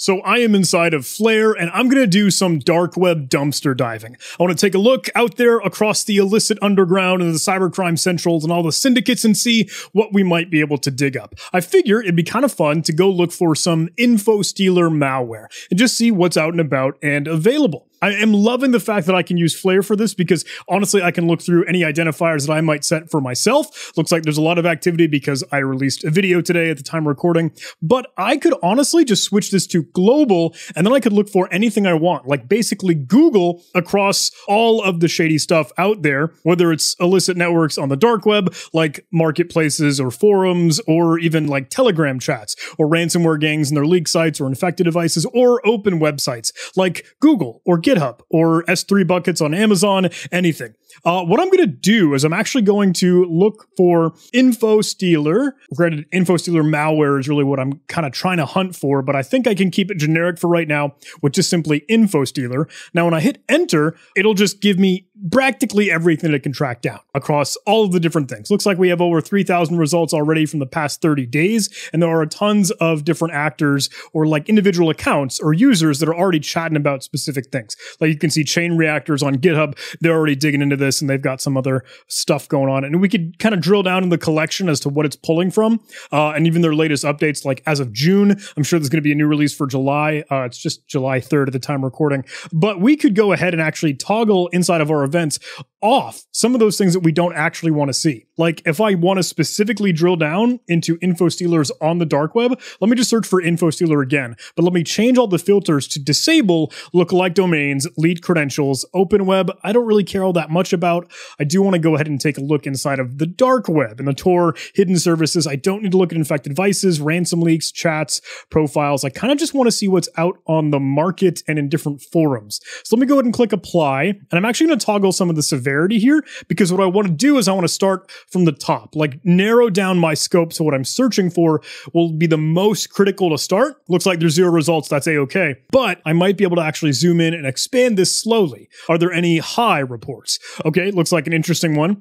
So I am inside of Flare, and I'm going to do some dark web dumpster diving. I want to take a look out there across the illicit underground and the cybercrime centrals and all the syndicates and see what we might be able to dig up. I figure it'd be kind of fun to go look for some InfoStealer malware and just see what's out and about and available. I am loving the fact that I can use Flare for this because, honestly, I can look through any identifiers that I might set for myself. Looks like there's a lot of activity because I released a video today at the time of recording. But I could honestly just switch this to global, and then I could look for anything I want, like basically Google across all of the shady stuff out there, whether it's illicit networks on the dark web, like marketplaces or forums, or even like Telegram chats, or ransomware gangs and their leak sites, or infected devices, or open websites, like Google, or GitHub or S3 buckets on Amazon, anything. What I'm going to do is I'm actually going to look for InfoStealer. Granted, InfoStealer malware is really what I'm kind of trying to hunt for, but I think I can keep it generic for right now with just simply InfoStealer. Now, when I hit enter, it'll just give me practically everything that it can track down across all of the different things. Looks like we have over 3,000 results already from the past 30 days, and there are tons of different actors or like individual accounts or users that are already chatting about specific things. Like you can see Chain Reactors on GitHub, they're already digging into this, and they've got some other stuff going on. And we could kind of drill down in the collection as to what it's pulling from, and even their latest updates, like as of June. I'm sure there's going to be a new release for July. It's just July 3rd at the time recording. But we could go ahead and actually toggle inside of our events off some of those things that we don't actually want to see. Like if I want to specifically drill down into InfoStealers on the dark web, let me just search for InfoStealer again, but let me change all the filters to disable lookalike domains, lead credentials, open web. I don't really care all that much about. I do want to go ahead and take a look inside of the dark web and the Tor hidden services. I don't need to look at infected devices, ransom leaks, chats, profiles. I kind of just want to see what's out on the market and in different forums. So let me go ahead and click apply, and I'm actually going to toggle some of the severity here, because what I want to do is I want to start from the top, like narrow down my scope. So what I'm searching for will be the most critical to start. Looks like there's zero results. That's a-okay, but I might be able to actually zoom in and expand this slowly. Are there any high reports? Okay, looks like an interesting one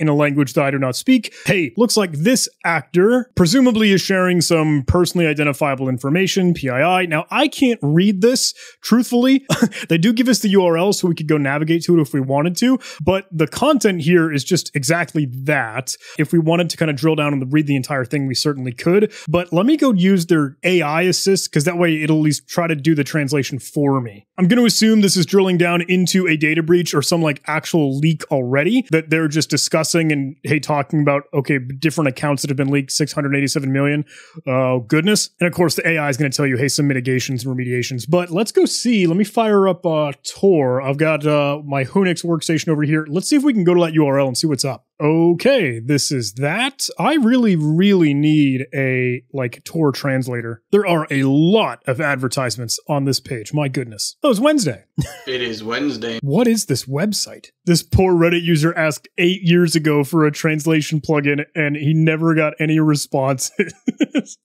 in a language that I do not speak. Hey, looks like this actor presumably is sharing some personally identifiable information, PII. Now, I can't read this truthfully. They do give us the URL so we could go navigate to it if we wanted to, but the content here is just exactly that. If we wanted to kind of drill down and read the entire thing, we certainly could. But let me go use their AI assist, because that way it'll at least try to do the translation for me. I'm going to assume this is drilling down into a data breach or some like actual leak already that they're just discussing and, hey, talking about, okay, different accounts that have been leaked, 687 million. Oh, goodness. And of course, the AI is going to tell you, hey, some mitigations and remediations. But let's go see. Let me fire up Tor. I've got my Hoonix workstation over here. Let's see if we can go to that URL and see what's up. Okay, this is that. I really need a like Tor translator. There are a lot of advertisements on this page. My goodness. Oh, it's Wednesday. It is Wednesday. What is this website? This poor Reddit user asked 8 years ago for a translation plugin and he never got any response.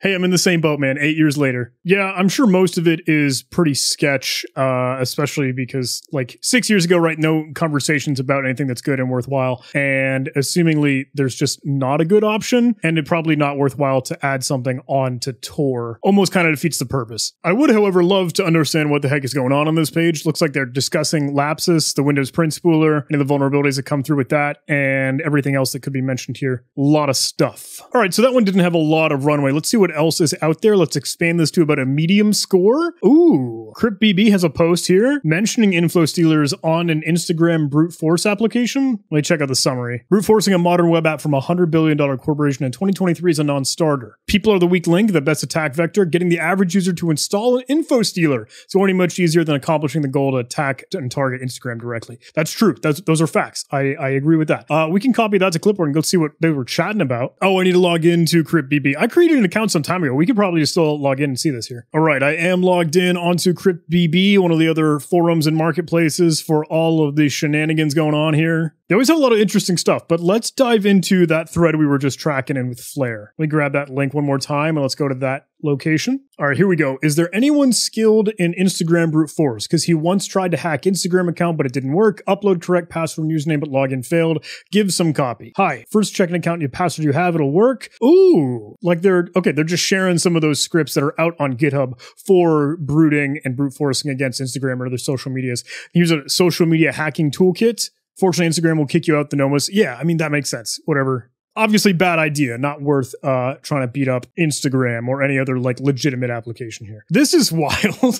Hey, I'm in the same boat, man. 8 years later. Yeah, I'm sure most of it is pretty sketch, especially because like 6 years ago, right? No conversations about anything that's good and worthwhile. And seemingly there's just not a good option, and it probably not worthwhile to add something on to Tor. Almost kind of defeats the purpose. I would, however, love to understand what the heck is going on this page. Looks like they're discussing lapsus, the Windows Print Stealer, and the vulnerabilities that come through with that, and everything else that could be mentioned here. A lot of stuff. All right, so that one didn't have a lot of runway. Let's see what else is out there. Let's expand this to about a medium score. Ooh, CryptBB has a post here mentioning InfoStealers on an Instagram brute force application. Let me check out the summary. Brute forcing a modern web app from a $100 billion corporation in 2023 is a non-starter. People are the weak link, the best attack vector. Getting the average user to install an InfoStealer is already much easier than accomplishing the goal to attack and target Instagram directly. That's true. Those are facts. I agree with that. We can copy that to clipboard and go see what they were chatting about. Oh, I need to log into CryptBB. I created an account some time ago. We could probably just still log in and see this here. All right, I am logged in onto CryptBB, one of the other forums and marketplaces for all of the shenanigans going on here. They always have a lot of interesting stuff, but let's dive into that thread we were just tracking in with Flare. Let me grab that link one more time and let's go to that location. All right, here we go. Is there anyone skilled in Instagram brute force? Because he once tried to hack Instagram account, but it didn't work. Upload correct password and username, but login failed. Give some copy. Hi, first check an account and password you have, it'll work. Ooh, like they're just sharing some of those scripts that are out on GitHub for brooding and brute forcing against Instagram or other social medias. Here's a social media hacking toolkit. Fortunately, Instagram will kick you out the nomus. Yeah, I mean, that makes sense. Whatever. Obviously, bad idea. Not worth trying to beat up Instagram or any other like legitimate application here. This is wild.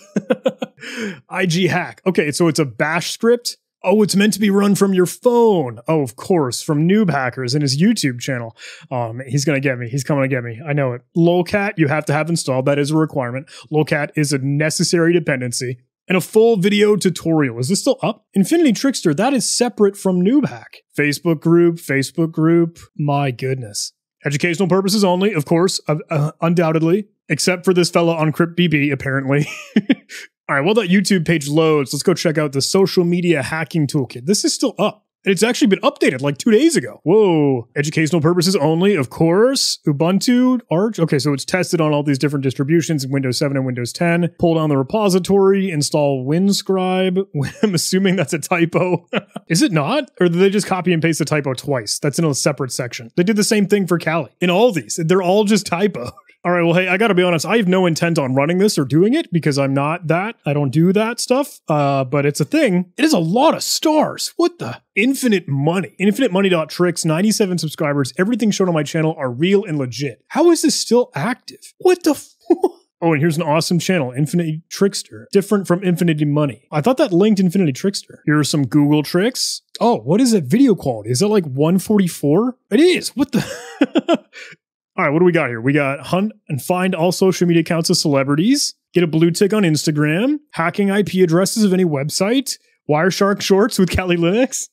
IG hack. Okay, so it's a bash script. Oh, it's meant to be run from your phone. Oh, of course, from Noob Hackers in his YouTube channel. He's going to get me. He's coming to get me. I know it. Lolcat, you have to have installed. That is a requirement. Lolcat is a necessary dependency. And a full video tutorial. Is this still up? Infinity Trickster, that is separate from Noob Hack. Facebook group. My goodness. Educational purposes only, of course, undoubtedly. Except for this fella on CryptBB, apparently. All right, well, that YouTube page loads. Let's go check out the social media hacking toolkit. This is still up. It's actually been updated like 2 days ago. Whoa. Educational purposes only, of course. Ubuntu, Arch. Okay, so it's tested on all these different distributions, Windows 7 and Windows 10. Pull down the repository, install WinScribe. I'm assuming that's a typo. Is it not? Or did they just copy and paste the typo twice? That's in a separate section. They did the same thing for Kali. In all these, they're all just typo. All right, well, hey, I gotta be honest. I have no intent on running this or doing it because I'm not that. I don't do that stuff, but it's a thing. It is a lot of stars. What the? Infinite money. Infinitemoney.tricks, 97 subscribers. Everything shown on my channel are real and legit. How is this still active? What the fuck? Oh, and here's an awesome channel, Infinity Trickster. Different from Infinity Money. I thought that linked Infinity Trickster. Here are some Google tricks. Oh, what is that video quality? Is that like 144? It is. What the? All right, what do we got here? We got hunt and find all social media accounts of celebrities, get a blue tick on Instagram, hacking IP addresses of any website, Wireshark shorts with Kali Linux.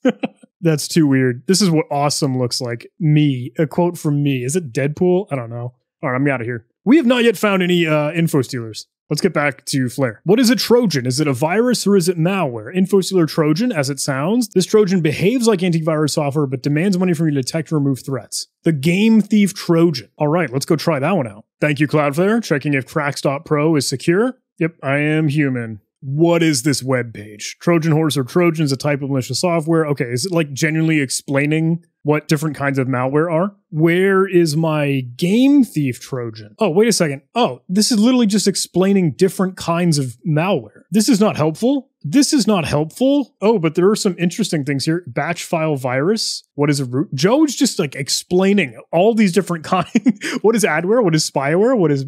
That's too weird. This is what awesome looks like. Me, a quote from me. Is it Deadpool? I don't know. All right, I'm out of here. We have not yet found any info stealers. Let's get back to Flare. What is a Trojan? Is it a virus or is it malware? InfoStealer Trojan, as it sounds. This Trojan behaves like antivirus software, but demands money from you to detect and remove threats. The Game Thief Trojan. All right, let's go try that one out. Thank you, Cloudflare. Checking if crax.pro is secure. Yep, I am human. What is this web page? Trojan horse or Trojan is a type of malicious software. Okay, is it like genuinely explaining what different kinds of malware are? Where is my Game Thief Trojan? Oh, wait a second. Oh, this is literally just explaining different kinds of malware. This is not helpful. This is not helpful. Oh, but there are some interesting things here. Batch file virus. What is a root? Joe's just like explaining all these different kinds. What is adware? What is spyware? What is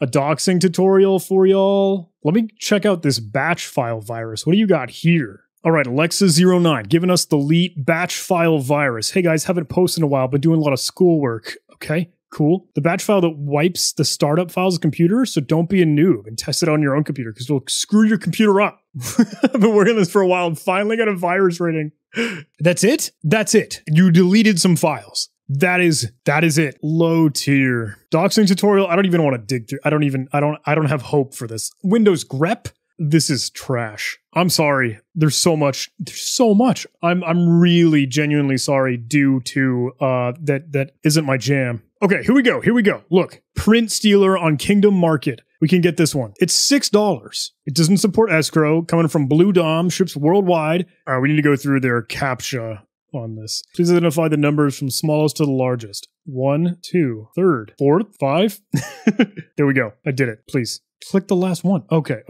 a doxing tutorial for y'all? Let me check out this batch file virus. What do you got here? All right, Alexa09, giving us the lead batch file virus. Hey guys, haven't posted in a while, but doing a lot of schoolwork. Okay, cool. The batch file that wipes the startup files of computers, so don't be a noob and test it on your own computer because it'll screw your computer up. I've been working on this for a while and finally got a virus rating. That's it? That's it. You deleted some files. That is it. Low tier. Doxing tutorial, I don't even want to dig through. I don't have hope for this. Windows grep? This is trash. I'm sorry. There's so much. I'm really genuinely sorry due to that isn't my jam. Okay, here we go. Look, Print Stealer on Kingdom Market. We can get this one. It's $6. It doesn't support escrow. Coming from Blue Dom, ships worldwide. All right, we need to go through their CAPTCHA on this. Please identify the numbers from smallest to the largest. 1, 2, 3, 4, 5. There we go. I did it. Please click the last one. Okay.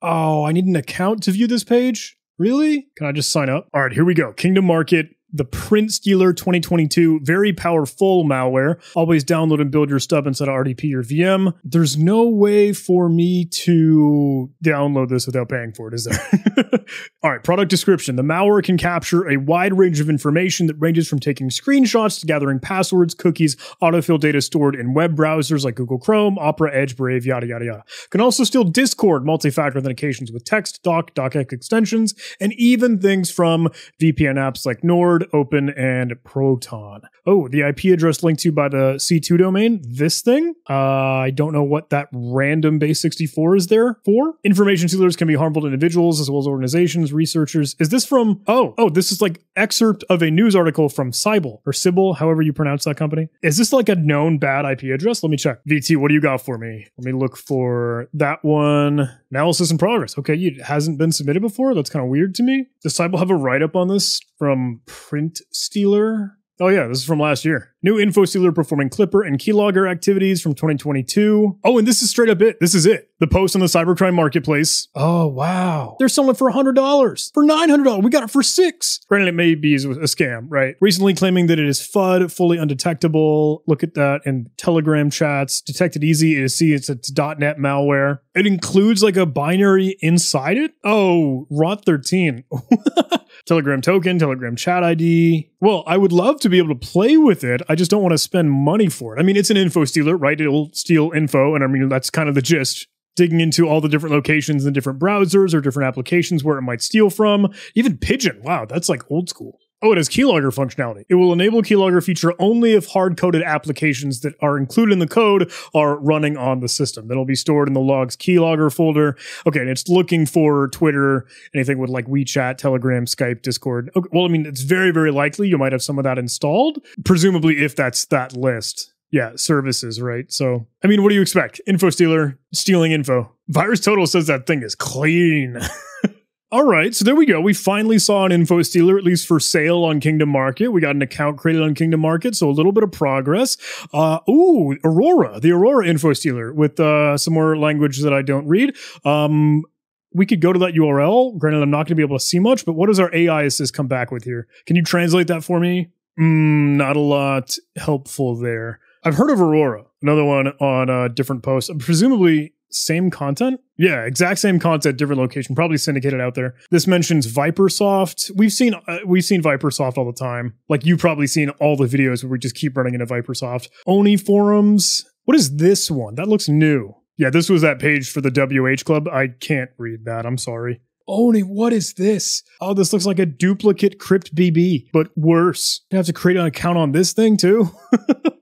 Oh, I need an account to view this page? Really? Can I just sign up? All right, here we go. Kingdom Market, the Print Stealer 2022. Very powerful malware. Always download and build your stub instead of RDP or VM. There's no way for me to download this without paying for it, is there? All right, product description. The malware can capture a wide range of information that ranges from taking screenshots to gathering passwords, cookies, autofill data stored in web browsers like Google Chrome, Opera, Edge, Brave, yada, yada, yada. Can also steal Discord, multi-factor authentications with text, docx extensions, and even things from VPN apps like Nord, Discord, Open, and Proton. Oh, the IP address linked to by the C2 domain, this thing. I don't know what that random base 64 is there for. Information sealers can be harmful to individuals as well as organizations, researchers. Is this from, oh, this is like excerpt of a news article from Cyble or Cyble, however you pronounce that company. Is this like a known bad IP address? Let me check. VT, what do you got for me? Let me look for that one. Analysis in progress. Okay, it hasn't been submitted before. That's kind of weird to me. Does Cyble have a write-up on this from Print Stealer? Oh yeah, this is from last year. New InfoStealer performing Clipper and Keylogger activities from 2022. Oh, and this is straight up it. This is it. The post on the cybercrime marketplace. Oh, wow. They're selling for $100. For $900. We got it for $6. Granted, it may be a scam, right? Recently claiming that it is FUD, fully undetectable. Look at that in Telegram chats. Detected easy to see it's .NET malware. It includes like a binary inside it? Oh, ROT13. Telegram token, Telegram chat ID. Well, I would love to be able to play with it. I just don't want to spend money for it. I mean, it's an info stealer, right? It'll steal info. And I mean, that's kind of the gist. Digging into all the different locations and different browsers or different applications where it might steal from. Even Pigeon. Wow, that's like old school. Oh, it has keylogger functionality. It will enable keylogger feature only if hard-coded applications that are included in the code are running on the system. That'll be stored in the logs keylogger folder. Okay, and it's looking for Twitter, anything with like WeChat, Telegram, Skype, Discord. Okay, well, I mean, it's very, very likely you might have some of that installed, presumably if that's that list. Yeah, services, right? So, I mean, what do you expect? Info stealer, stealing info. VirusTotal says that thing is clean. All right, so there we go. We finally saw an info stealer, at least for sale on Kingdom Market. We got an account created on Kingdom Market, so a little bit of progress. Ooh, Aurora, the Aurora info stealer with some more language that I don't read. We could go to that URL. Granted, I'm not going to be able to see much, but what does our AI assist come back with here? Can you translate that for me? Not a lot helpful there. I've heard of Aurora, another one on a different post, presumably same content. Yeah, exact same content, different location, probably syndicated out there. This mentions ViperSoft. We've seen ViperSoft all the time. Like you've probably seen all the videos where we just keep running into ViperSoft. Oni forums. What is this one? That looks new. Yeah, this was that page for the WH Club. I can't read that. I'm sorry. Oni, what is this? Oh, this looks like a duplicate CryptBB, but worse. You have to create an account on this thing too?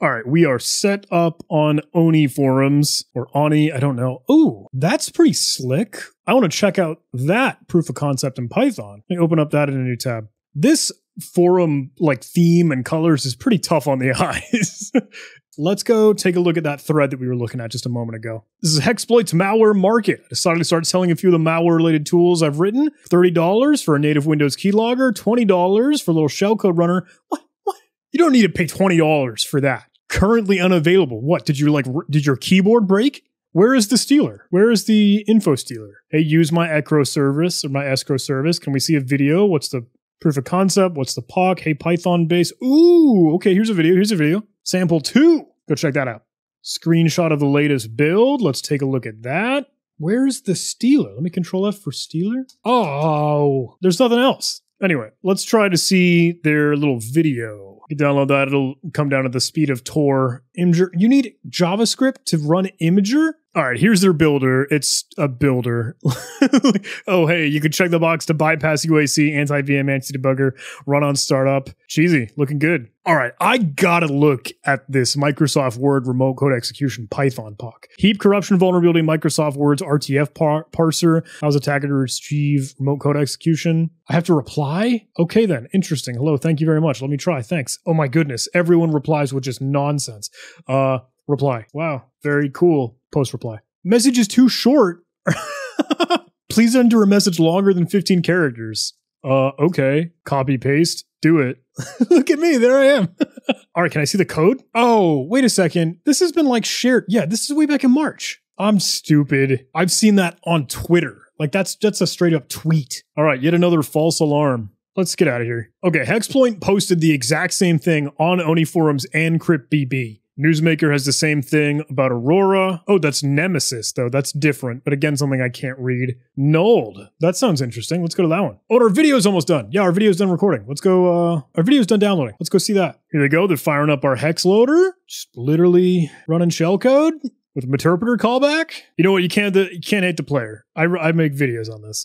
All right, we are set up on Oni forums, or Oni, I don't know. Ooh, that's pretty slick. I want to check out that proof of concept in Python. Let me open up that in a new tab. This forum like theme and colors is pretty tough on the eyes. Let's go take a look at that thread that we were looking at just a moment ago. This is Hexploits Malware Market. I decided to start selling a few of the malware-related tools I've written. $30 for a native Windows keylogger, $20 for a little shellcode runner. What? You don't need to pay $20 for that. Currently unavailable. What? Did your keyboard break? Where is the stealer? Where is the info stealer? Hey, use my escrow service. Can we see a video? What's the proof of concept? What's the POC? Hey, Python base. Ooh, okay, here's a video. Here's a video. Sample 2. Go check that out. Screenshot of the latest build. Let's take a look at that. Where's the stealer? Let me control F for stealer. Oh, there's nothing else. Anyway, let's try to see their little video. You can download that. It'll come down to the speed of Tor. Imgur. You need JavaScript to run Imgur? All right, here's their builder. It's a builder. Oh, hey, you can check the box to bypass UAC, anti-VM, anti-debugger, run on startup. Cheesy, looking good. All right, I gotta look at this Microsoft Word remote code execution Python POC. Heap corruption vulnerability, Microsoft Word's RTF parser. How's attacker to achieve remote code execution? I have to reply? Okay then, interesting. Hello, thank you very much. Let me try, thanks. Oh my goodness, everyone replies with just nonsense. Reply. Wow. Very cool. Post reply. Message is too short. Please enter a message longer than 15 characters. Okay. Copy paste. Do it. Look at me. There I am. All right. Can I see the code? Oh, wait a second. This has been like shared. Yeah. This is way back in March. I'm stupid. I've seen that on Twitter. Like that's a straight up tweet. All right. Yet another false alarm. Let's get out of here. Okay. Hexploit posted the exact same thing on Oni forums and CryptBB. Newsmaker has the same thing about Aurora. Oh, that's Nemesis, though. That's different. But again, something I can't read. Nold. That sounds interesting. Let's go to that one. Oh, and our video is almost done. Yeah, our video is done recording. Let's go. Our video is done downloading. Let's go see that. Here they go. They're firing up our hex loader. Just literally running shellcode with an interpreter callback. You know what? You can't hate the player. I make videos on this.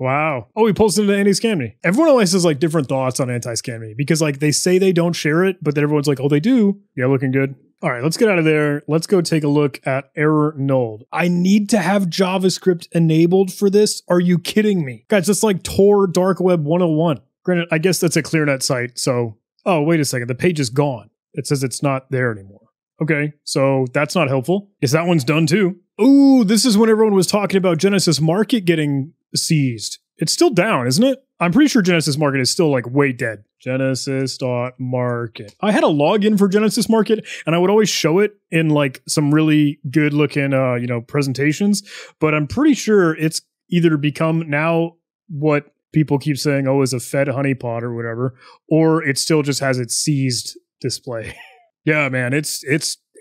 Wow. Oh, he pulls into anti-scam me. Everyone always has like different thoughts on anti-scam me because like they say they don't share it, but then everyone's like, oh, they do. Yeah, looking good. All right, let's get out of there. Let's go take a look at error nulled. I need to have JavaScript enabled for this. Are you kidding me? Guys, that's like Tor Dark Web 101. Granted, I guess that's a ClearNet site. So, oh, wait a second. The page is gone. It says it's not there anymore. Okay, so that's not helpful. Yes, that one's done too. Ooh, this is when everyone was talking about Genesis Market getting seized. It's still down, isn't it? I'm pretty sure Genesis Market is still like way dead. Genesis.market. I had a login for Genesis Market and I would always show it in like some really good looking, you know, presentations, but I'm pretty sure it's either become now what people keep saying, oh, is a Fed honeypot or whatever, or it still just has its seized display. Yeah, man, it's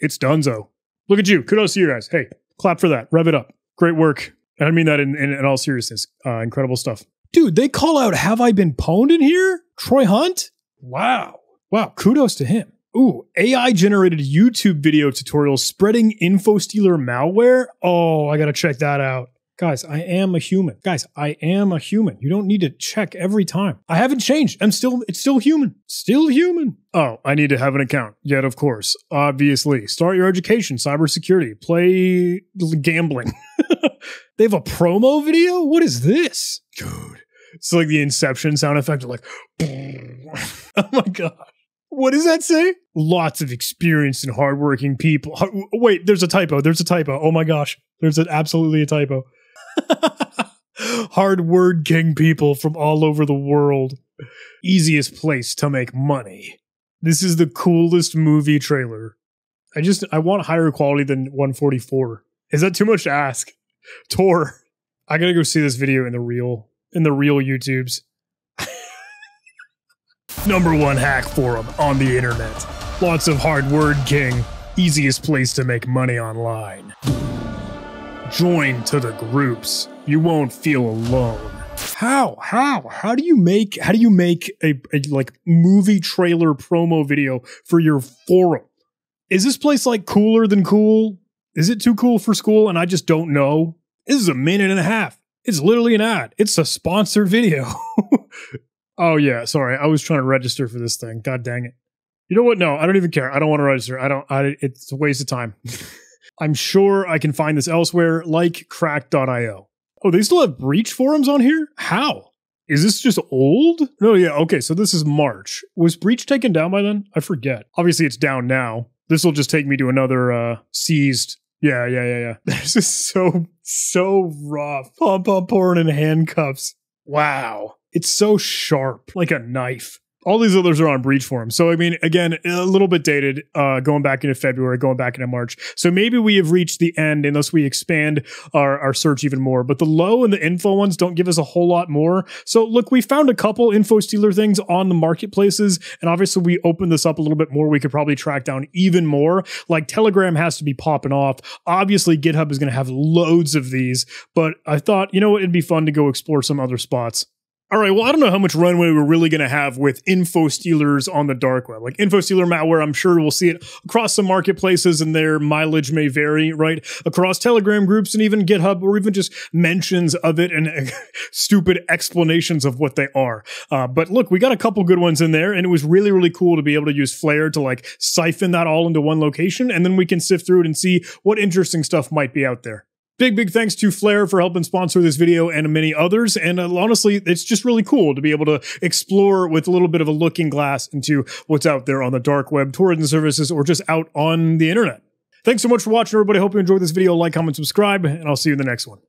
donezo. Look at you. Kudos to you guys. Hey, clap for that. Rev it up. Great work. And I mean that in all seriousness. Incredible stuff. Dude, they call out, have I been pwned in here? Troy Hunt? Wow. Wow. Kudos to him. Ooh, AI generated YouTube video tutorials spreading InfoStealer malware. Oh, I got to check that out. Guys, I am a human. Guys, I am a human. You don't need to check every time. I haven't changed. It's still human. Still human. Oh, I need to have an account. Yet, of course. Obviously. Start your education, cybersecurity, play gambling. They have a promo video? What is this? Dude. It's like the Inception sound effect of like, oh my gosh. What does that say? Lots of experienced and hardworking people. Wait, there's a typo. There's a typo. Oh my gosh. There's absolutely a typo. Hard word king people from all over the world. Easiest place to make money. This is the coolest movie trailer. I want higher quality than 144. Is that too much to ask? Tor, I gotta go see this video in the real YouTubes. #1 hack forum on the internet. Lots of hard word king. Easiest place to make money online. Join to the groups. You won't feel alone. How do you make a like movie trailer promo video for your forum? Is this place like cooler than cool? Is it too cool for school? And I just don't know. This is a minute and a half. It's literally an ad. It's a sponsored video. Oh yeah. Sorry. I was trying to register for this thing. God dang it. You know what? No, I don't even care. I don't want to register. It's a waste of time. I'm sure I can find this elsewhere, like crack.io. Oh, they still have breach forums on here? How? Is this just old? No, yeah, okay, so this is March. Was breach taken down by then? I forget. Obviously, it's down now. This will just take me to another seized. Yeah. This is so rough. Pom-pom porn in handcuffs. Wow. It's so sharp, like a knife. All these others are on breach forums. So, I mean, again, a little bit dated, going back into February, going back into March. So maybe we have reached the end unless we expand our search even more. But the low and the info ones don't give us a whole lot more. So look, we found a couple info stealer things on the marketplaces. And obviously we opened this up a little bit more. We could probably track down even more. Like Telegram has to be popping off. Obviously GitHub is going to have loads of these. But I thought, you know what, it'd be fun to go explore some other spots. All right, well, I don't know how much runway we're really going to have with InfoStealers on the dark web. Like InfoStealer malware, I'm sure we'll see it across some marketplaces and their mileage may vary, right? Across Telegram groups and even GitHub or even just mentions of it and stupid explanations of what they are. But look, we got a couple good ones in there and it was really, really cool to be able to use Flare to like siphon that all into one location and then we can sift through it and see what interesting stuff might be out there. Big thanks to Flare for helping sponsor this video and many others. And honestly, it's just really cool to be able to explore with a little bit of a looking glass into what's out there on the dark web, tourism services, or just out on the internet. Thanks so much for watching, everybody. Hope you enjoyed this video. Like, comment, subscribe, and I'll see you in the next one.